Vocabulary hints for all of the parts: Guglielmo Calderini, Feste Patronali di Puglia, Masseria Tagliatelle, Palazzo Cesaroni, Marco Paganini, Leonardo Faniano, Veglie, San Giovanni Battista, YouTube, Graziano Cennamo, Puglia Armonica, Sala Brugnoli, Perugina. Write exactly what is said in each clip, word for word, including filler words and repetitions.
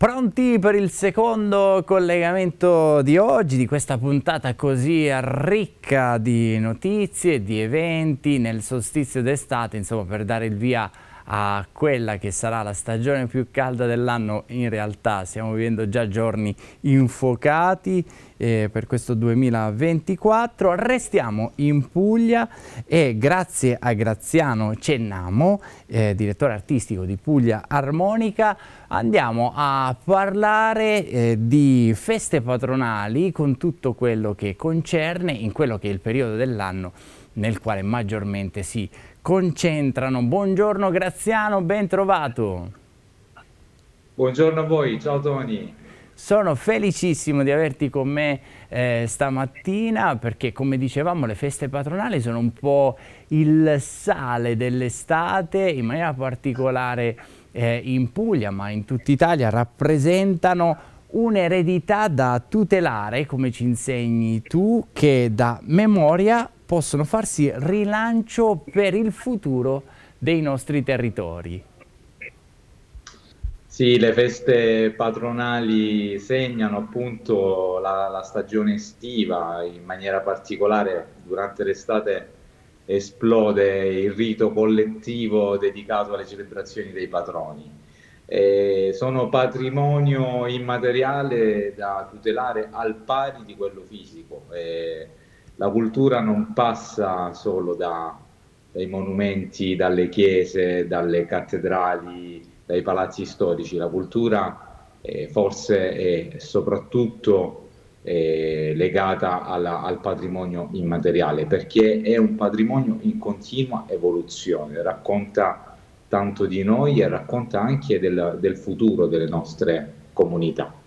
Pronti per il secondo collegamento di oggi, di questa puntata così ricca di notizie, di eventi nel solstizio d'estate, insomma per dare il via a quella che sarà la stagione più calda dell'anno. In realtà stiamo vivendo già giorni infuocati eh, per questo duemilaventiquattro. Restiamo in Puglia e grazie a Graziano Cennamo, eh, direttore artistico di Puglia Armonica, andiamo a parlare eh, di feste patronali con tutto quello che concerne in quello che è il periodo dell'anno nel quale maggiormente si concentrano. Buongiorno Graziano, ben trovato. Buongiorno a voi, ciao Toni. Sono felicissimo di averti con me eh, stamattina perché, come dicevamo, le feste patronali sono un po' il sale dell'estate, in maniera particolare eh, in Puglia, ma in tutta Italia rappresentano un'eredità da tutelare, come ci insegni tu, che da memoria possono farsi rilancio per il futuro dei nostri territori. Sì, le feste patronali segnano appunto la, la stagione estiva, in maniera particolare durante l'estate esplode il rito collettivo dedicato alle celebrazioni dei patroni. Eh, sono patrimonio immateriale da tutelare al pari di quello fisico. Eh, la cultura non passa solo da, dai monumenti, dalle chiese, dalle cattedrali, dai palazzi storici. La cultura eh, forse è soprattutto eh, legata alla, al patrimonio immateriale, perché è un patrimonio in continua evoluzione, racconta tanto di noi e racconta anche del, del futuro delle nostre comunità.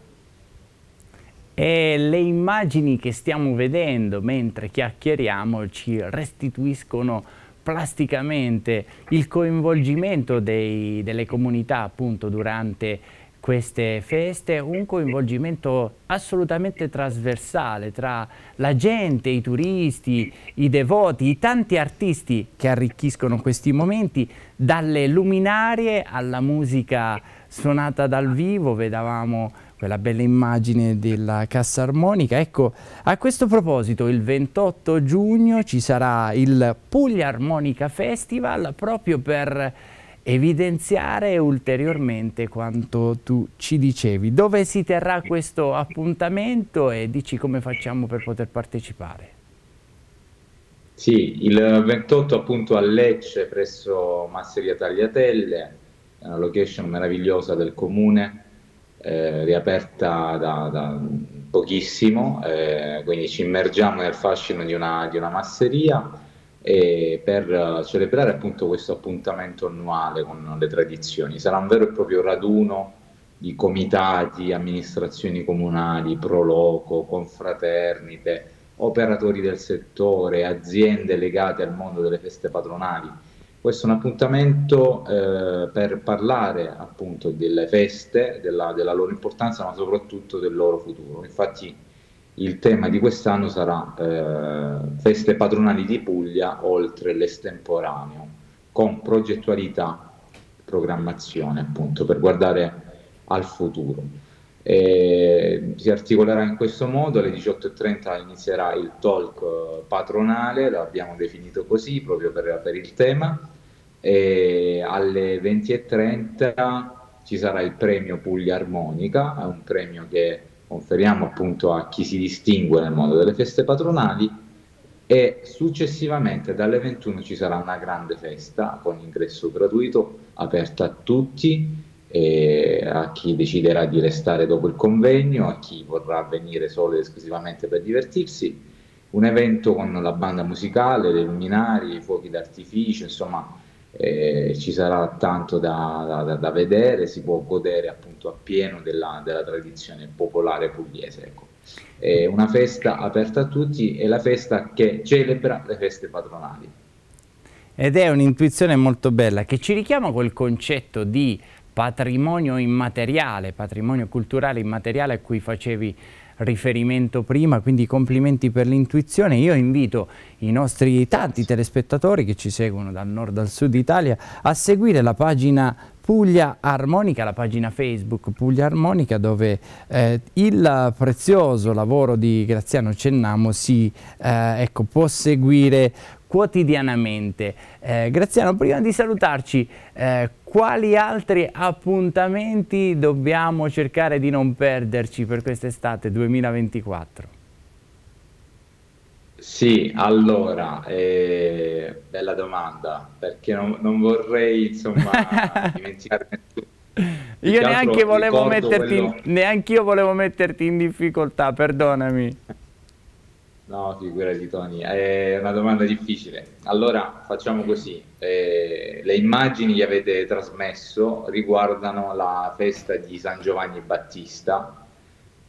E le immagini che stiamo vedendo mentre chiacchieriamo ci restituiscono plasticamente il coinvolgimento dei, delle comunità appunto durante queste feste, un coinvolgimento assolutamente trasversale tra la gente, i turisti, i devoti, i tanti artisti che arricchiscono questi momenti, dalle luminarie alla musica suonata dal vivo. Vedavamo quella bella immagine della cassa armonica. Ecco, a questo proposito il ventotto giugno ci sarà il Puglia Armonica Festival, proprio per evidenziare ulteriormente quanto tu ci dicevi. Dove si terrà questo appuntamento e dici come facciamo per poter partecipare? Sì, il ventotto appunto a Lecce presso Masseria Tagliatelle, una location meravigliosa del comune, eh, riaperta da, da pochissimo, eh, quindi ci immergiamo nel fascino di una, di una masseria e per celebrare appunto questo appuntamento annuale con le tradizioni. Sarà un vero e proprio raduno di comitati, amministrazioni comunali, proloco, confraternite, operatori del settore, aziende legate al mondo delle feste patronali. Questo è un appuntamento eh, per parlare appunto delle feste, della, della loro importanza, ma soprattutto del loro futuro. Infatti il tema di quest'anno sarà eh, Feste Patronali di Puglia oltre l'estemporaneo, con progettualità e programmazione appunto per guardare al futuro. E si articolerà in questo modo: alle diciotto e trenta inizierà il talk patronale, lo abbiamo definito così proprio per, per il tema, e alle venti e trenta ci sarà il premio Puglia Armonica, è un premio che conferiamo appunto a chi si distingue nel mondo delle feste patronali, e successivamente dalle ventuno ci sarà una grande festa con ingresso gratuito, aperta a tutti, e a chi deciderà di restare dopo il convegno, a chi vorrà venire solo ed esclusivamente per divertirsi. Un evento con la banda musicale, le luminarie, i fuochi d'artificio, insomma eh, ci sarà tanto da, da, da vedere, si può godere appunto appieno della, della tradizione popolare pugliese. Ecco. È una festa aperta a tutti, è la festa che celebra le feste patronali. Ed è un'intuizione molto bella che ci richiama quel concetto di patrimonio immateriale, patrimonio culturale immateriale a cui facevi riferimento prima, quindi complimenti per l'intuizione. Io invito i nostri tanti telespettatori che ci seguono dal nord al sud Italia a seguire la pagina Puglia Armonica, la pagina Facebook Puglia Armonica, dove eh, il prezioso lavoro di Graziano Cennamo si eh, ecco, può seguire quotidianamente. Eh, Graziano, prima di salutarci, eh, quali altri appuntamenti dobbiamo cercare di non perderci per quest'estate duemilaventiquattro? Sì, allora, eh, bella domanda, perché non, non vorrei, insomma, dimenticare nessuno. Io neanche volevo metterti in, neanch'io volevo metterti in difficoltà, perdonami. No, figurati Tony, è una domanda difficile. Allora, facciamo così, eh, le immagini che avete trasmesso riguardano la festa di San Giovanni Battista,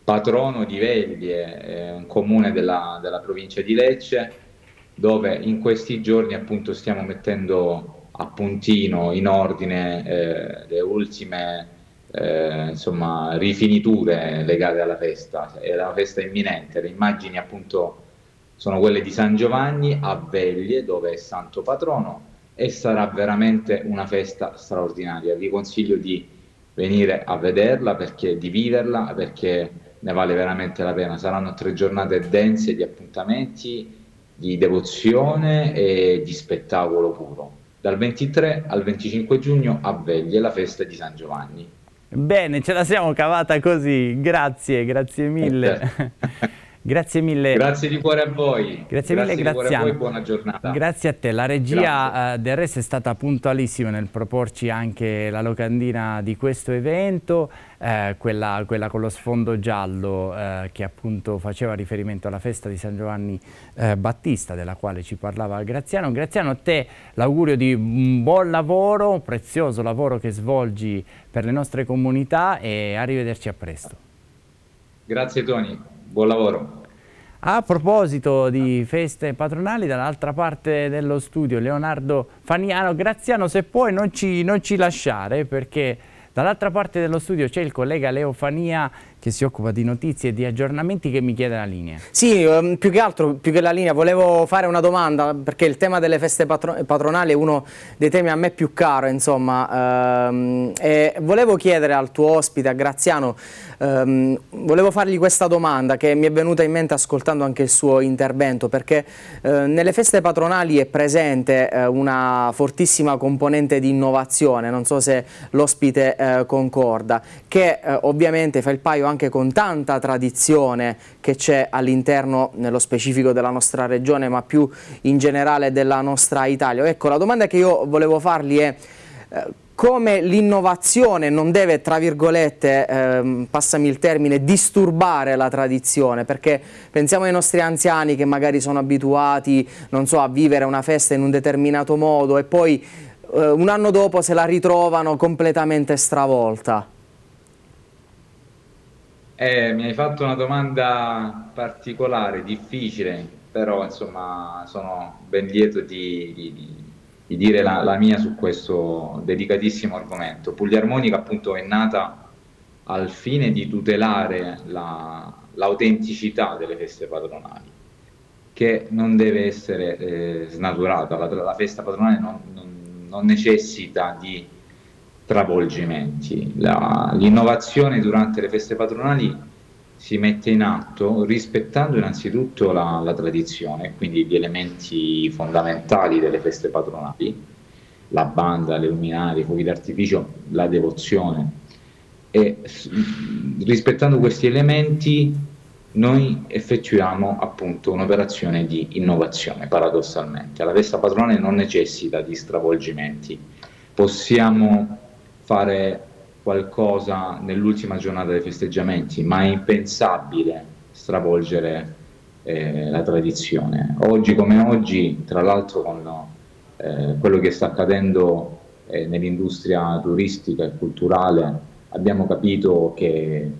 patrono di Veglie, eh, un comune della, della provincia di Lecce, dove in questi giorni appunto stiamo mettendo a puntino, in ordine, eh, le ultime eh, insomma, rifiniture legate alla festa. È una festa imminente, le immagini appunto sono quelle di San Giovanni a Veglie, dove è santo patrono, e sarà veramente una festa straordinaria. Vi consiglio di venire a vederla, perché di viverla, perché ne vale veramente la pena. Saranno tre giornate dense di appuntamenti, di devozione e di spettacolo puro. Dal ventitré al venticinque giugno a Veglie, la festa di San Giovanni. Bene, ce la siamo cavata così, grazie, grazie mille. Grazie mille. Grazie di cuore a voi. Grazie, grazie mille, grazie a voi, buona giornata. Grazie a te. La regia uh, del resto è stata puntualissima nel proporci anche la locandina di questo evento, eh, quella, quella con lo sfondo giallo eh, che appunto faceva riferimento alla festa di San Giovanni eh, Battista, della quale ci parlava Graziano. Graziano, a te l'augurio di un buon lavoro, un prezioso lavoro che svolgi per le nostre comunità, e arrivederci a presto. Grazie Tony. Buon lavoro. A proposito di feste patronali, dall'altra parte dello studio Leonardo Faniano. Graziano, se puoi non ci, non ci lasciare, perché dall'altra parte dello studio c'è il collega Leo Fania, che si occupa di notizie e di aggiornamenti, che mi chiede la linea. Sì, più che altro, più che la linea, volevo fare una domanda, perché il tema delle feste patronali è uno dei temi a me più caro, insomma. E volevo chiedere al tuo ospite, a Graziano, volevo fargli questa domanda che mi è venuta in mente ascoltando anche il suo intervento, perché nelle feste patronali è presente una fortissima componente di innovazione, non so se l'ospite concorda, che eh, ovviamente fa il paio anche con tanta tradizione che c'è all'interno, nello specifico della nostra regione, ma più in generale della nostra Italia. Ecco, la domanda che io volevo fargli è eh, come l'innovazione non deve, tra virgolette, ehm, passami il termine, disturbare la tradizione, perché pensiamo ai nostri anziani che magari sono abituati, non so, a vivere una festa in un determinato modo e poi un anno dopo se la ritrovano completamente stravolta. Eh, mi hai fatto una domanda particolare, difficile, però insomma sono ben lieto di, di, di dire la, la mia su questo delicatissimo argomento. Puglia Armonica appunto è nata al fine di tutelare l'autenticità la, delle feste patronali, che non deve essere eh, snaturata. La, la festa patronale non, non non necessita di travolgimenti. L'innovazione durante le feste patronali si mette in atto rispettando innanzitutto la, la tradizione, quindi gli elementi fondamentali delle feste patronali, la banda, le luminarie, i fuochi d'artificio, la devozione, e rispettando questi elementi noi effettuiamo appunto un'operazione di innovazione. Paradossalmente la festa patronale non necessita di stravolgimenti, possiamo fare qualcosa nell'ultima giornata dei festeggiamenti, ma è impensabile stravolgere eh, la tradizione. Oggi come oggi, tra l'altro con eh, quello che sta accadendo eh, nell'industria turistica e culturale, abbiamo capito che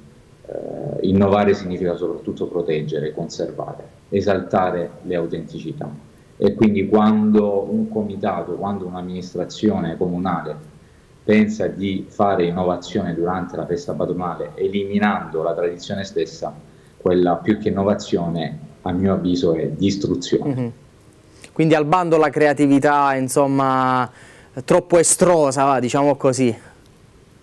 Uh, innovare significa soprattutto proteggere, conservare, esaltare le autenticità, e quindi quando un comitato, quando un'amministrazione comunale pensa di fare innovazione durante la festa patronale eliminando la tradizione stessa, quella più che innovazione, a mio avviso, è distruzione. Mm-hmm. Quindi al bando la creatività, insomma, troppo estrosa, va, diciamo così.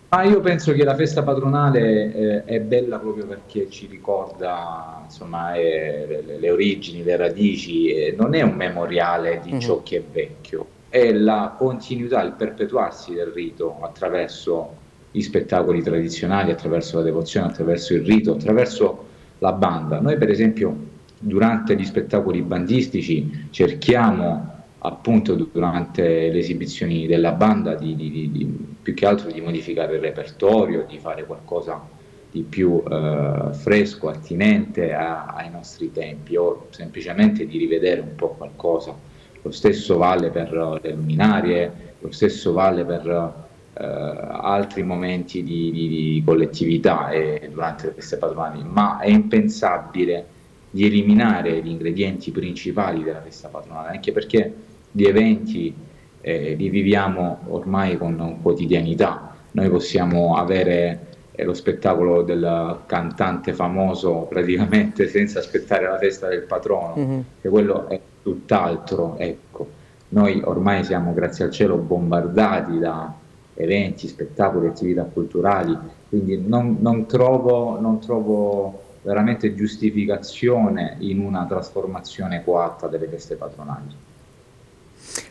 Ma io penso che la festa patronale eh, è bella proprio perché ci ricorda, insomma, eh, le, le origini, le radici, eh, non è un memoriale di mm-hmm. ciò che è vecchio, è la continuità, il perpetuarsi del rito attraverso gli spettacoli tradizionali, attraverso la devozione, attraverso il rito, attraverso la banda. Noi per esempio durante gli spettacoli bandistici cerchiamo, appunto durante le esibizioni della banda, di, di, di, di, più che altro di modificare il repertorio, di fare qualcosa di più eh, fresco, attinente a, ai nostri tempi, o semplicemente di rivedere un po' qualcosa. Lo stesso vale per le luminarie, lo stesso vale per Uh, altri momenti di, di, di collettività e durante le feste patronali, ma è impensabile di eliminare gli ingredienti principali della festa patronale, anche perché gli eventi eh, li viviamo ormai con quotidianità. Noi possiamo avere eh, lo spettacolo del cantante famoso praticamente senza aspettare la festa del patrono, mm-hmm. che quello è tutt'altro, ecco. Noi ormai siamo, grazie al cielo, bombardati da eventi, spettacoli, attività culturali, quindi non, non, trovo, non trovo veramente giustificazione in una trasformazione coatta delle feste patronali.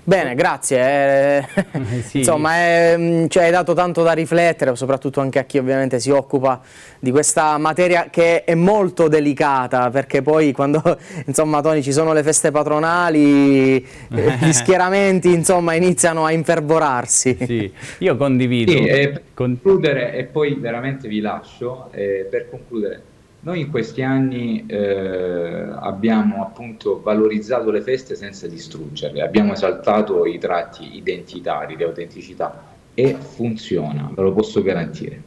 Bene, grazie. Eh, sì. Insomma, eh, ci hai dato tanto da riflettere, soprattutto anche a chi ovviamente si occupa di questa materia che è molto delicata, perché poi quando, insomma, Toni, ci sono le feste patronali, eh, gli schieramenti, insomma, iniziano a infervorarsi. Sì, io condivido. Sì, eh, per concludere, e poi veramente vi lascio, eh, per concludere, noi in questi anni eh, abbiamo appunto valorizzato le feste senza distruggerle, abbiamo esaltato i tratti identitari, le autenticità, e funziona, ve lo posso garantire.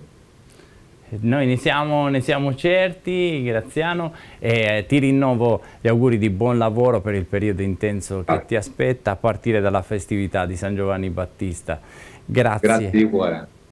Noi ne siamo, ne siamo certi, Graziano, e ti rinnovo gli auguri di buon lavoro per il periodo intenso che ti aspetta a partire dalla festività di San Giovanni Battista. Grazie. Grazie di cuore.